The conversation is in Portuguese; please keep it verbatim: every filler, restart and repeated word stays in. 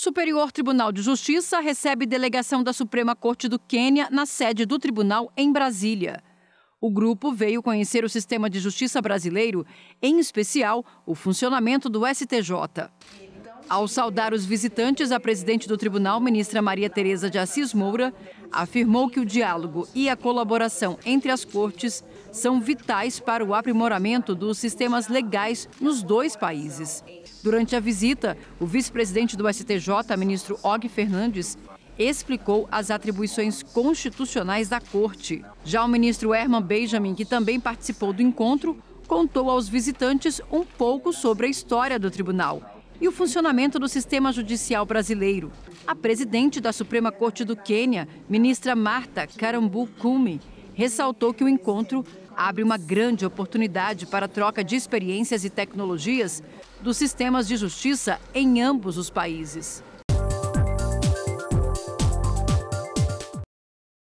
Superior Tribunal de Justiça recebe delegação da Suprema Corte do Quênia na sede do tribunal em Brasília. O grupo veio conhecer o sistema de justiça brasileiro, em especial o funcionamento do S T J. Ao saudar os visitantes, a presidente do tribunal, ministra Maria Teresa de Assis Moura, afirmou que o diálogo e a colaboração entre as cortes são vitais para o aprimoramento dos sistemas legais nos dois países. Durante a visita, o vice-presidente do S T J, ministro Og Fernandes, explicou as atribuições constitucionais da corte. Já o ministro Herman Benjamin, que também participou do encontro, contou aos visitantes um pouco sobre a história do tribunal e o funcionamento do sistema judicial brasileiro. A presidente da Suprema Corte do Quênia, ministra Marta Karambu Kumi, ressaltou que o encontro abre uma grande oportunidade para a troca de experiências e tecnologias dos sistemas de justiça em ambos os países.